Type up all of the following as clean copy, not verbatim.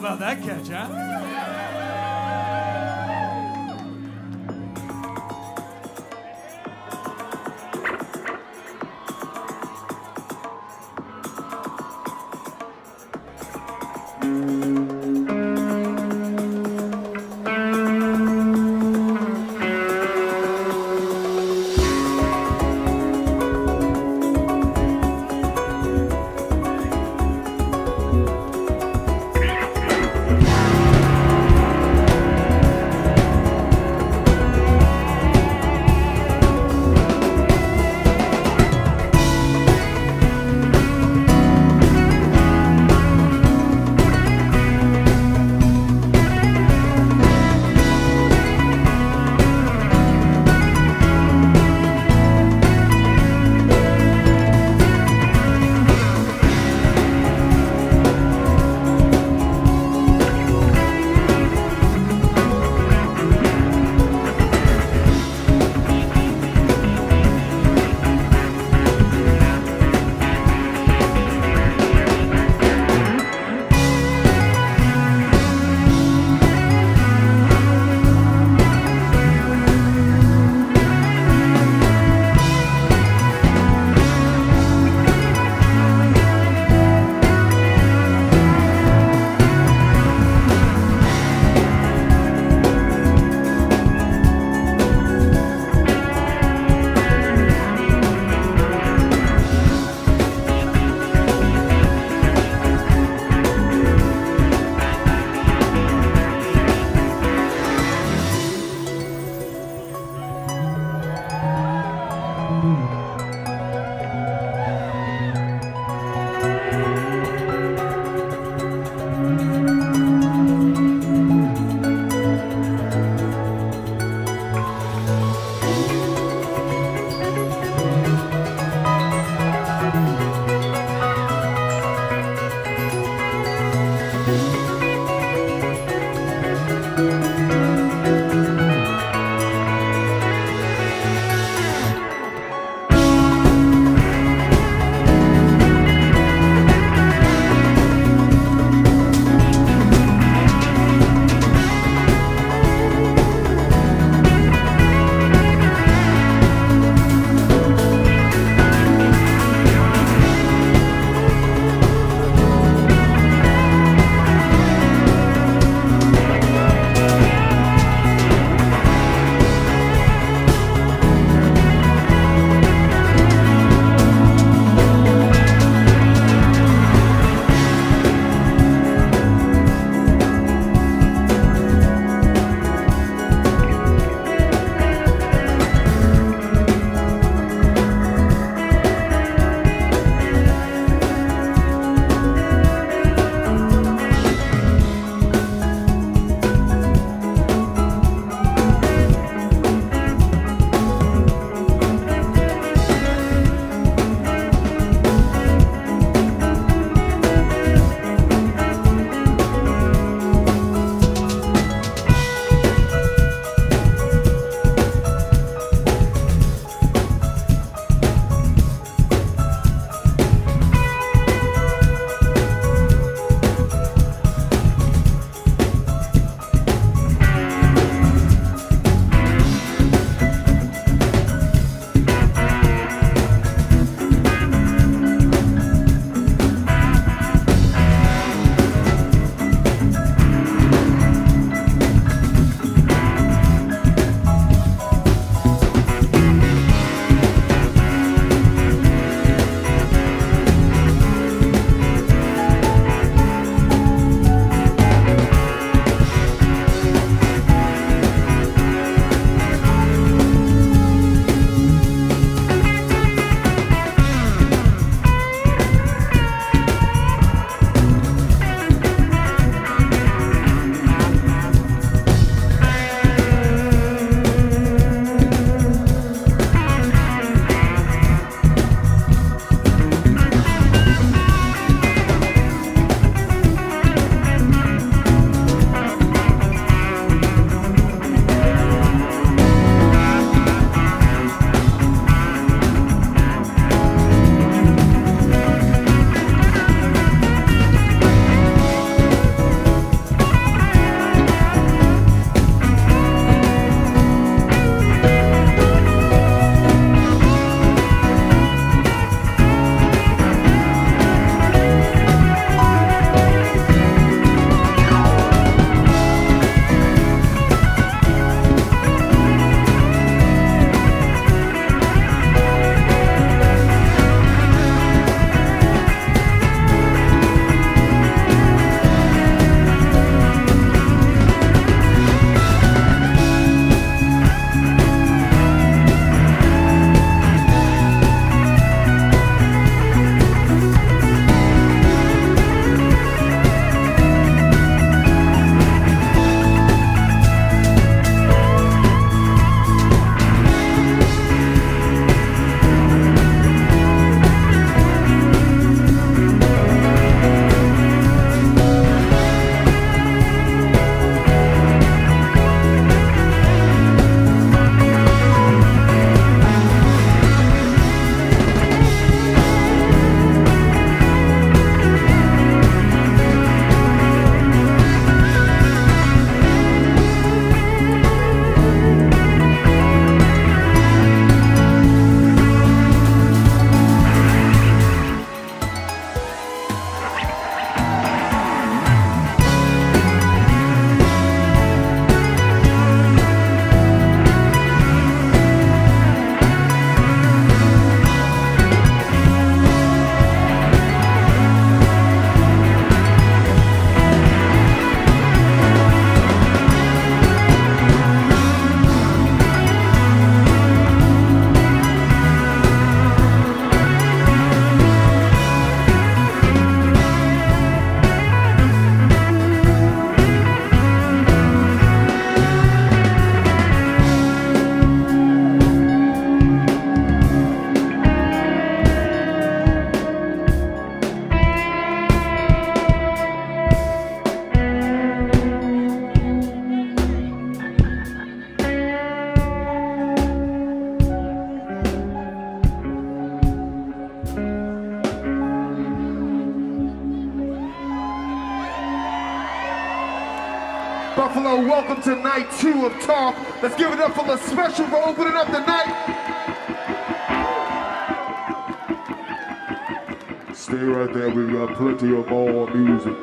about that catch, huh? Buffalo, welcome to night 2 of TAUK. Let's give it up for LeSpecial for opening up the night. Stay right there, we got plenty of more music.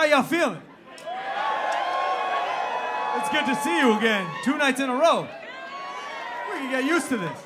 How y'all feeling? It's good to see you again, 2 nights in a row. We can get used to this.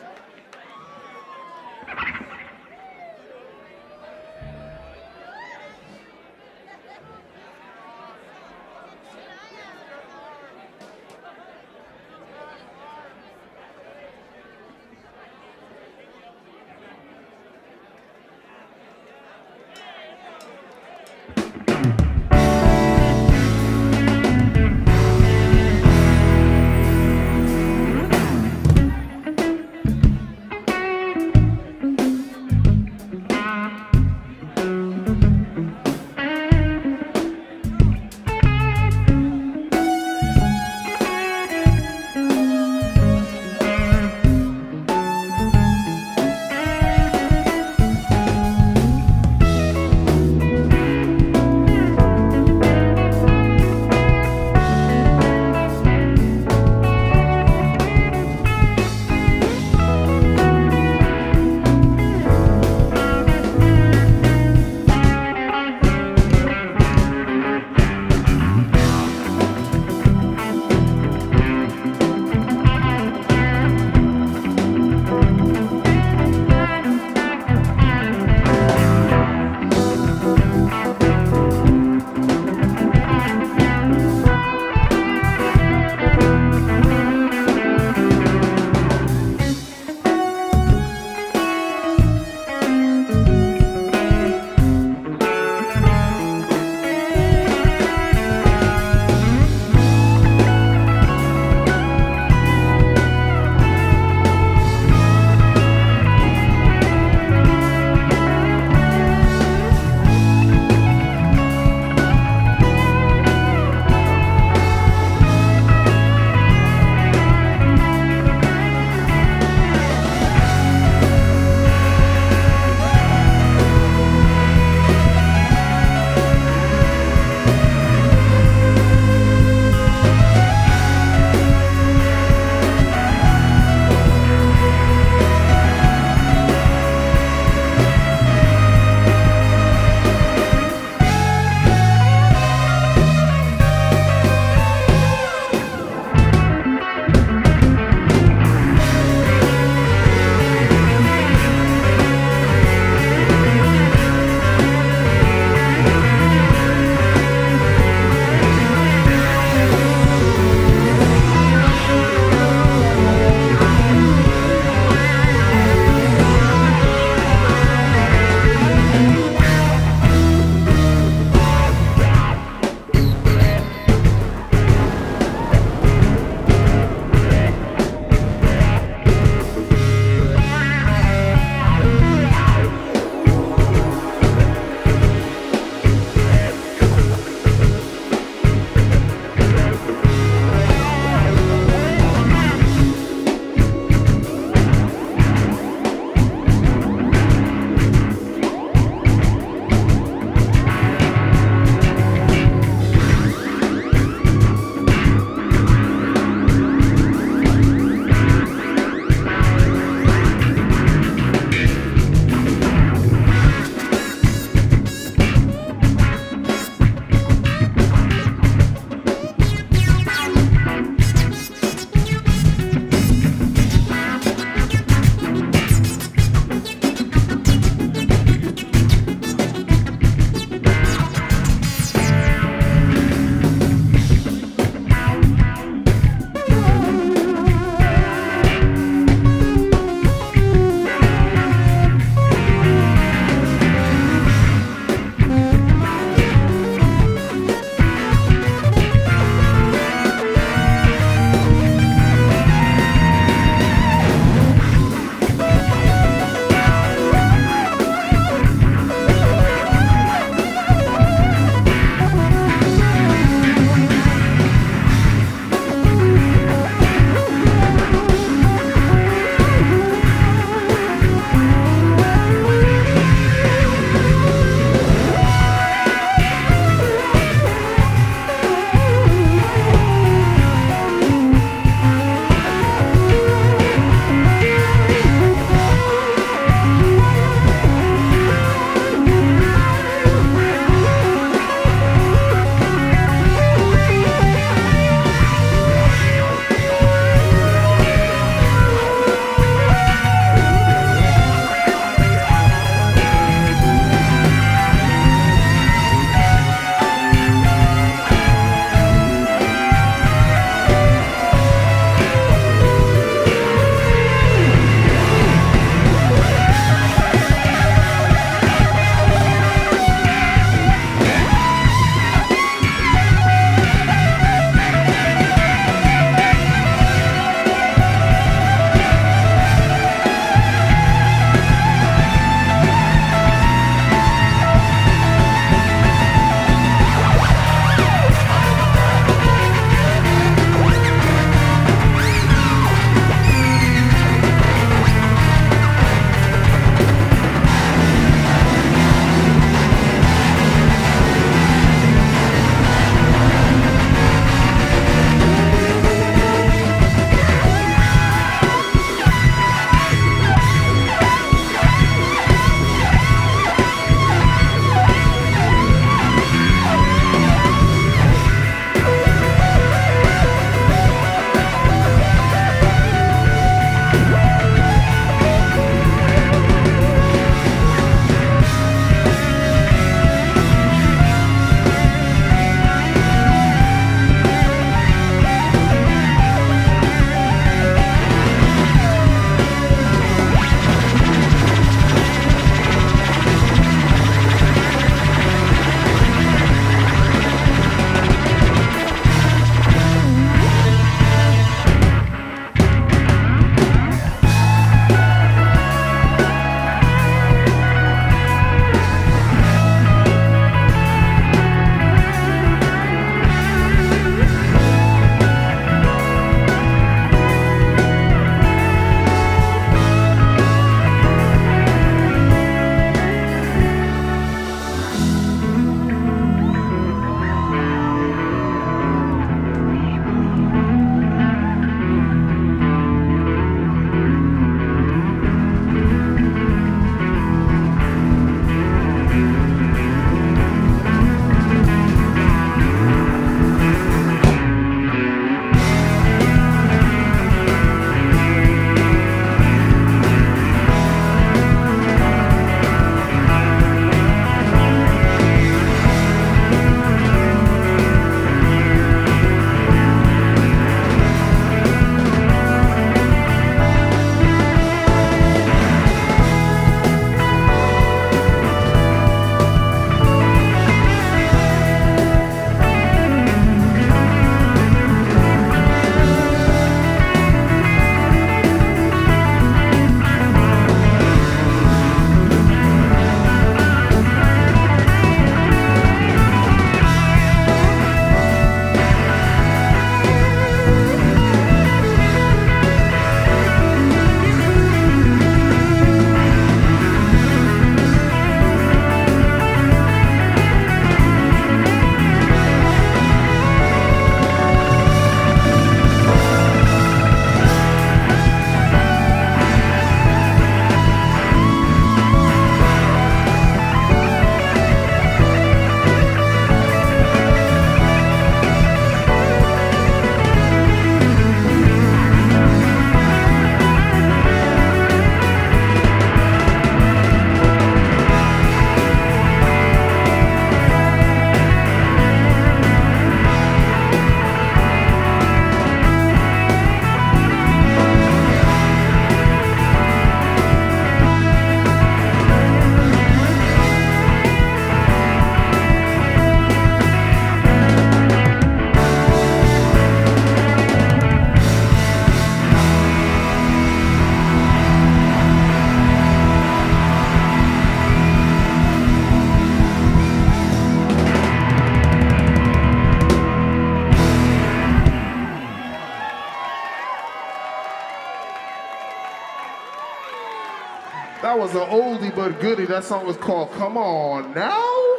was an oldie but goodie. That song was called Come On Now.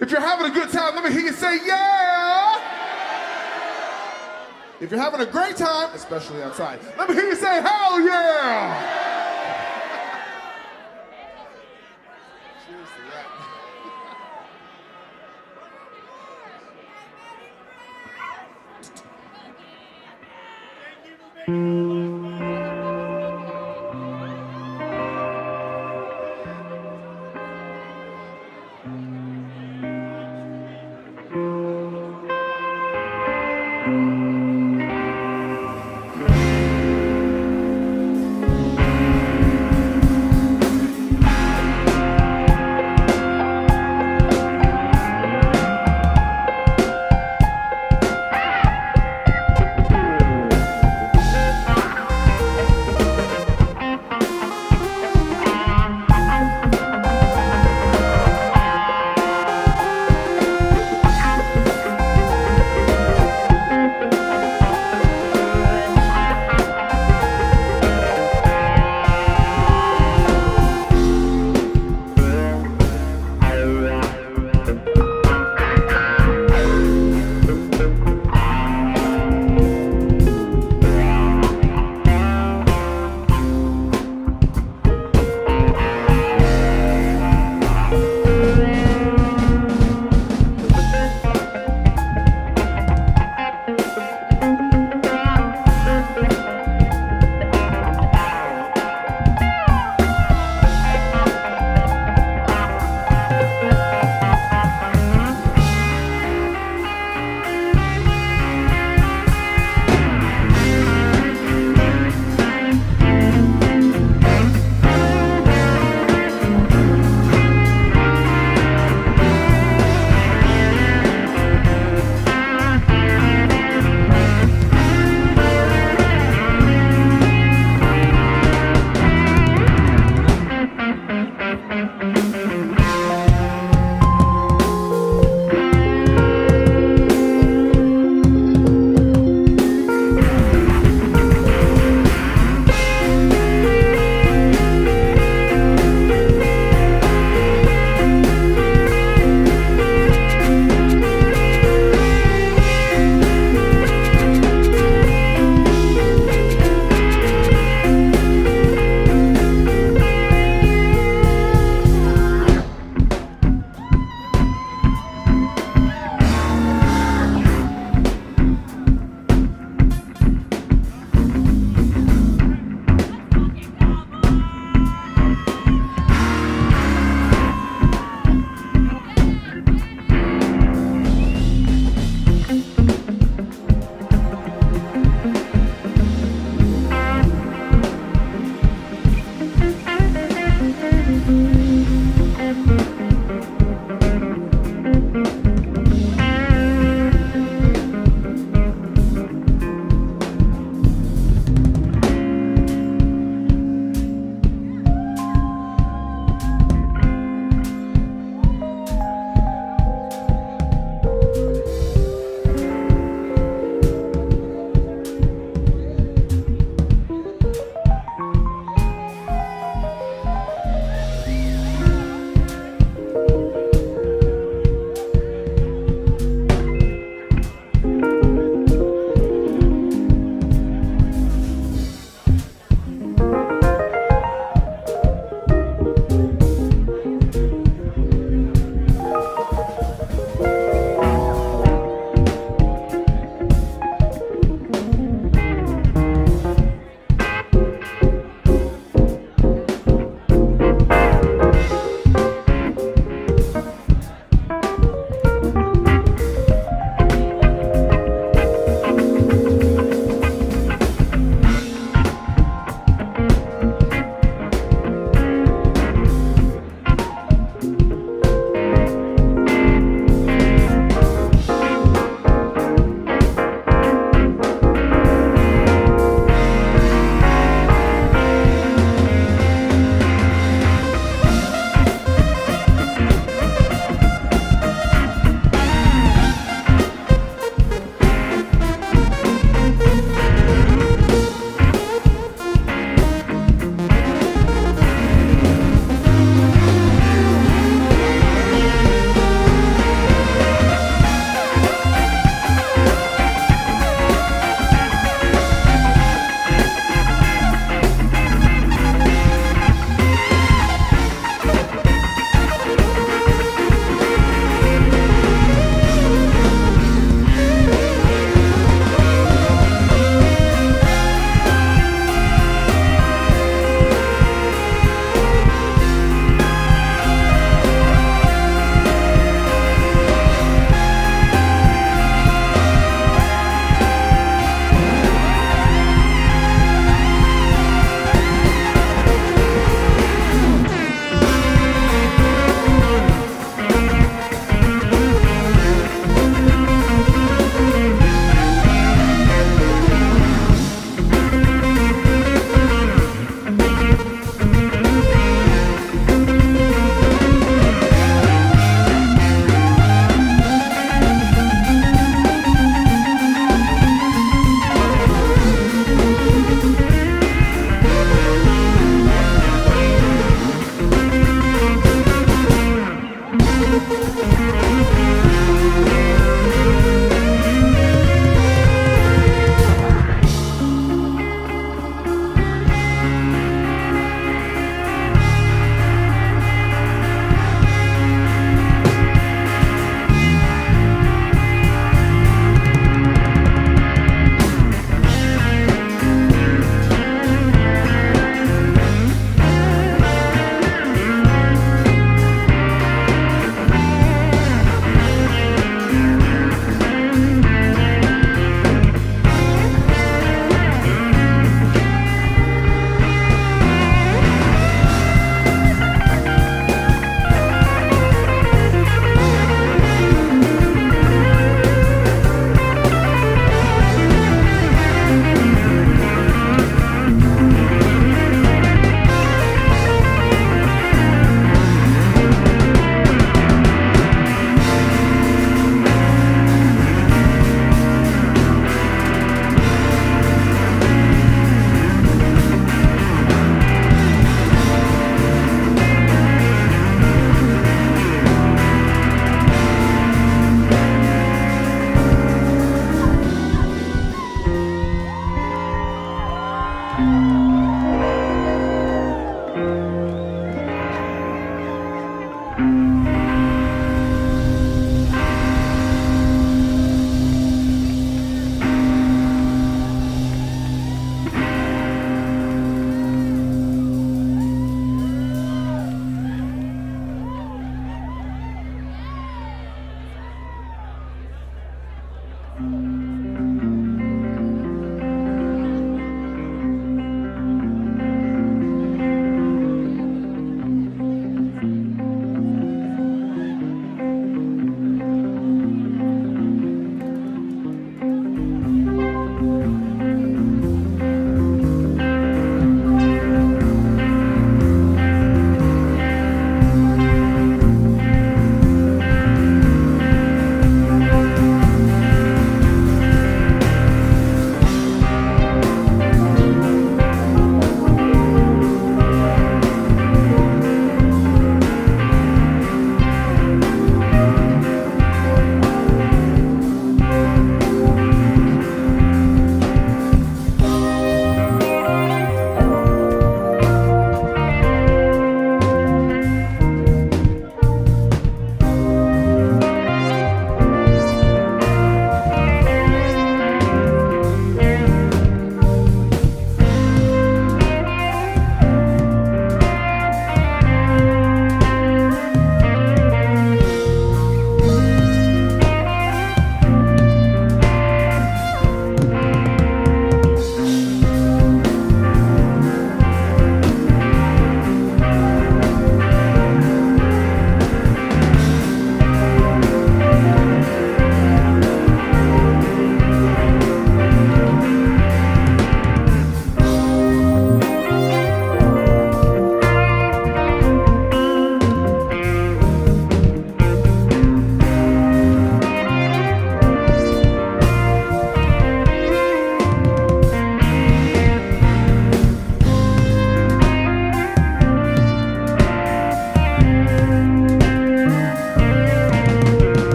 If you're having a good time, let me hear you say yeah. If you're having a great time, especially outside, let me hear you say hell yeah.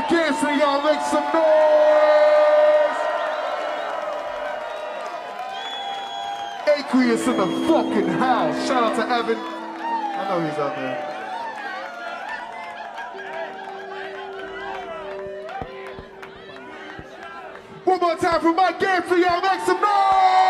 back in, so y'all make some noise! Aqueous in the fucking house. Shout out to Evan. I know he's out there. One more time for my game, so y'all make some noise!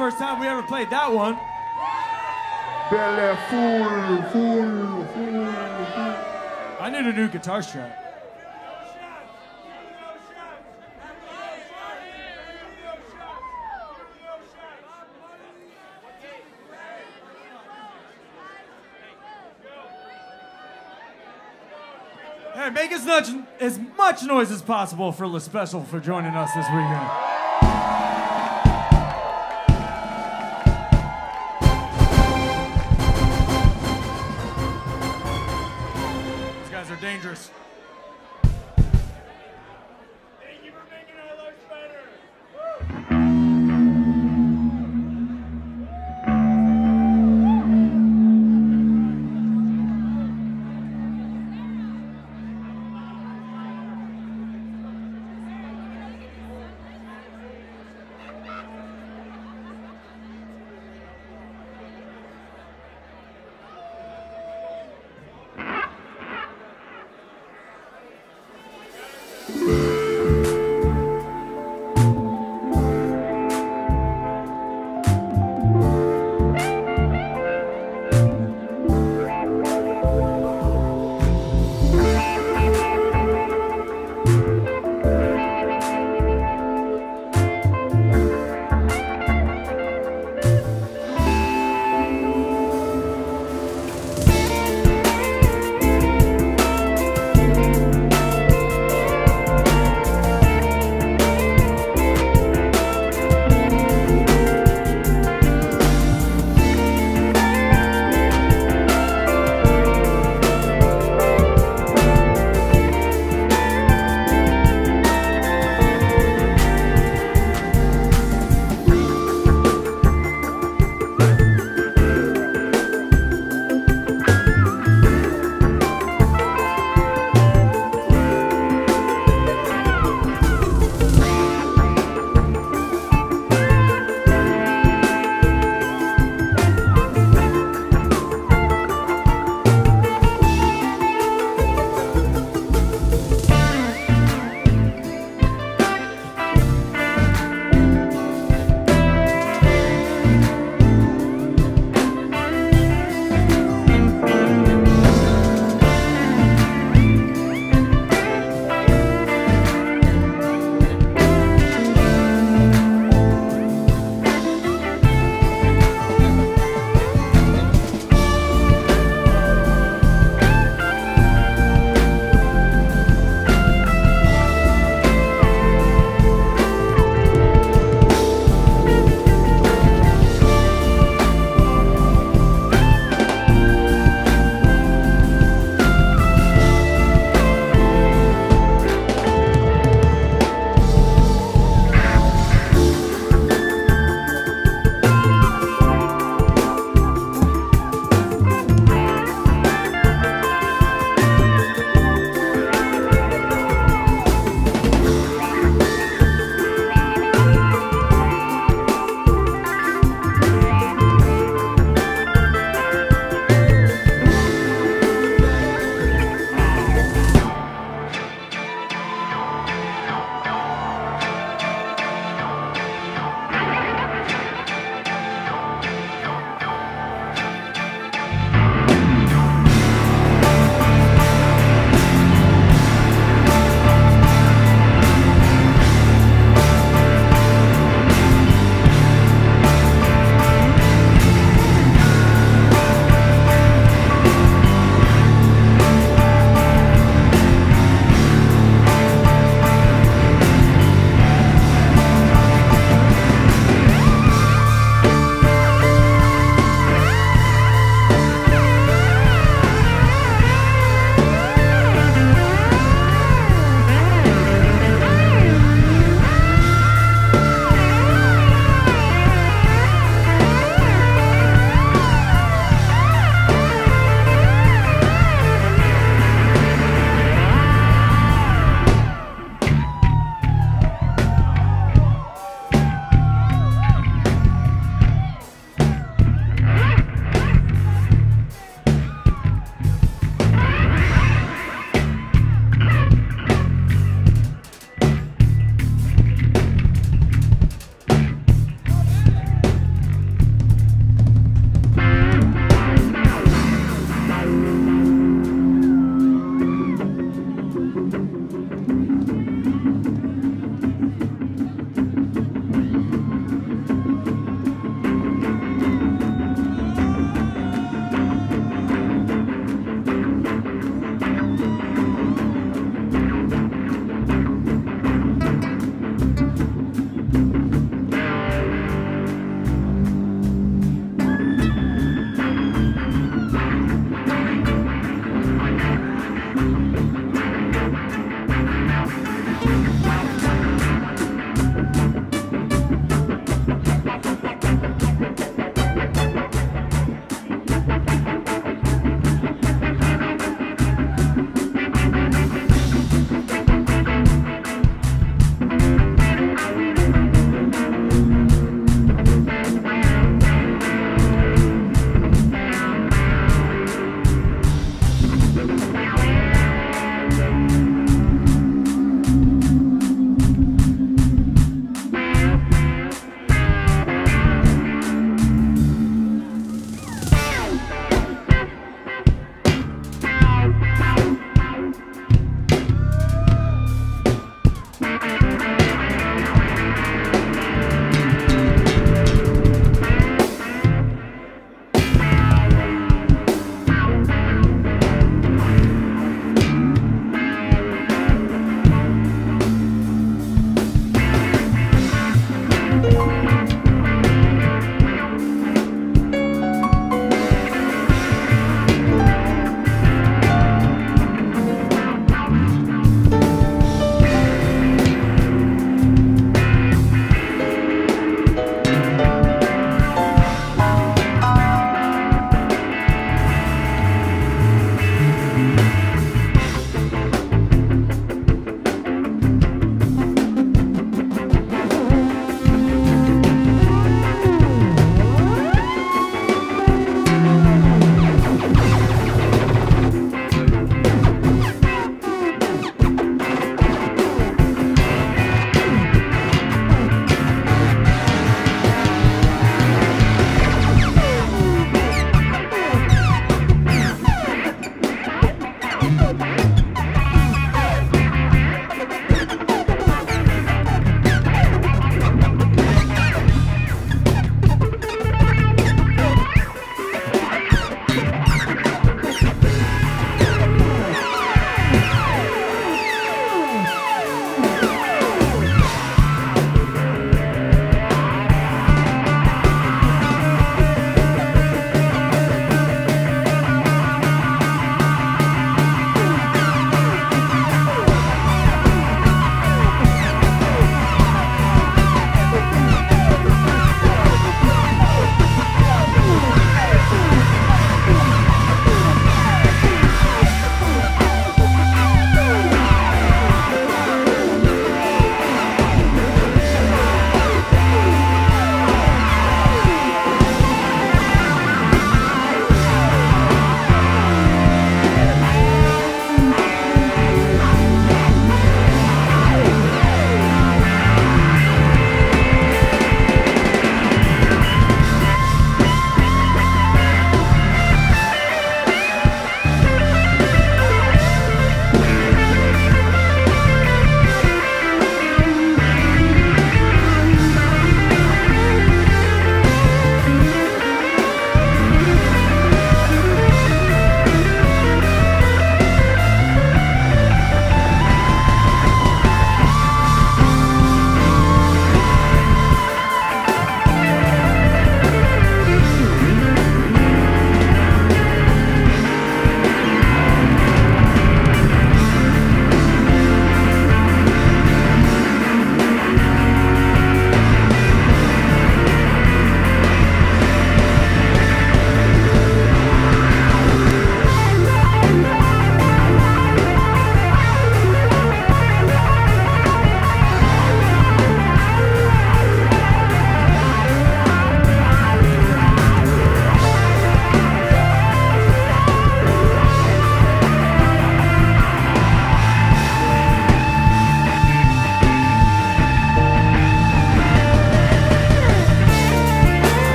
First time we ever played that one. Belle fool, fool, fool, fool. I need a new guitar strap. Hey, make as much noise as possible for LeSpecial for joining us this weekend. Dangerous. Thank you for making our lives better.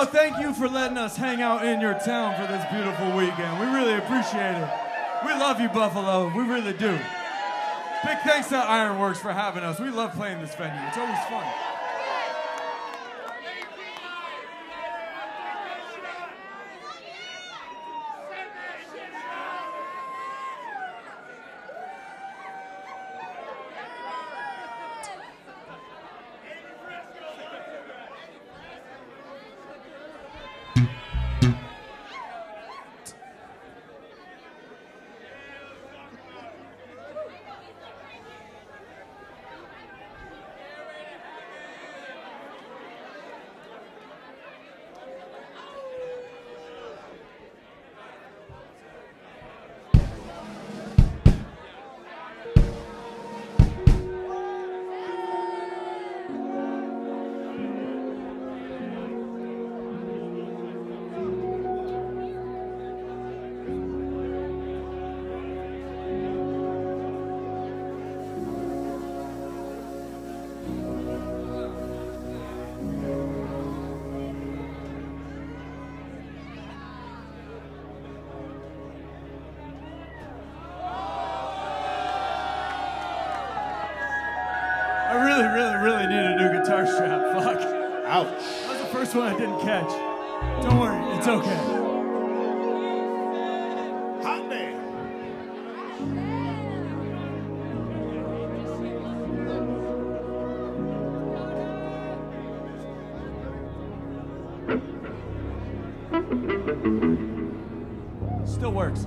Yo, thank you for letting us hang out in your town for this beautiful weekend. We really appreciate it. We love you, Buffalo. We really do. Big thanks to Iron Works for having us. We love playing this venue. It's always fun. Really need a new guitar strap. Fuck. Ouch. That was the first one I didn't catch. Don't worry, it's okay. Hot damn. Still works.